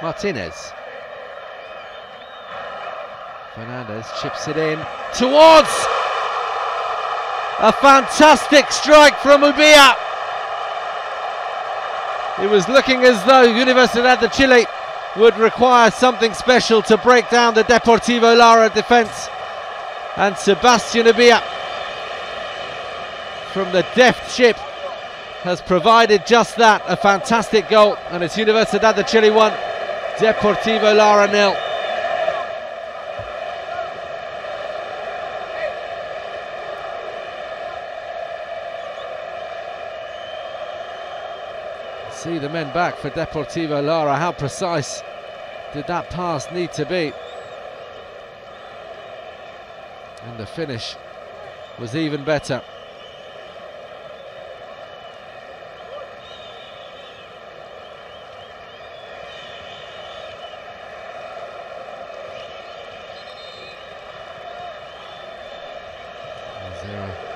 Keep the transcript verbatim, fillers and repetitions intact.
Martínez. Fernández chips it in towards a fantastic strike from Ubilla. It was looking as though Universidad de Chile would require something special to break down the Deportivo Lara defence, and Sebastián Ubilla from the deft chip has provided just that, a fantastic goal, and it's Universidad de Chile one, Deportivo Lara nil. See the men back for Deportivo Lara. How precise did that pass need to be? And the finish was even better. Zero.